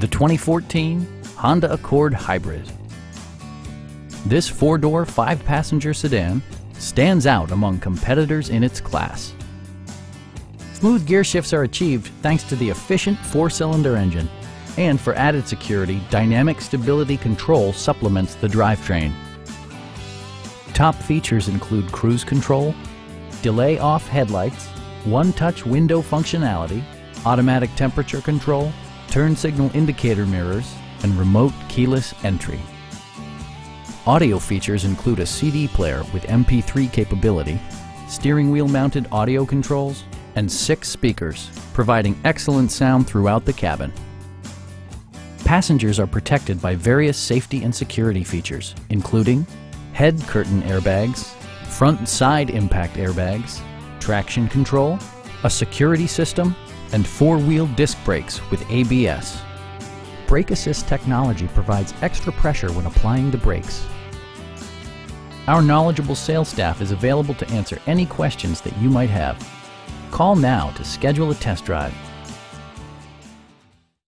the 2014 Honda Accord Hybrid. This four-door, five-passenger sedan stands out among competitors in its class. Smooth gear shifts are achieved thanks to the efficient four-cylinder engine, and for added security, dynamic stability control supplements the drivetrain. Top features include cruise control, delay-off headlights, one-touch window functionality, automatic temperature control, turn signal indicator mirrors, and remote keyless entry. Audio features include a CD player with MP3 capability, steering wheel mounted audio controls, and 6 speakers, providing excellent sound throughout the cabin. Passengers are protected by various safety and security features, including head curtain airbags, front and side impact airbags, traction control, a security system, and four-wheel disc brakes with ABS. Brake Assist technology provides extra pressure when applying the brakes. Our knowledgeable sales staff is available to answer any questions that you might have. Call now to schedule a test drive.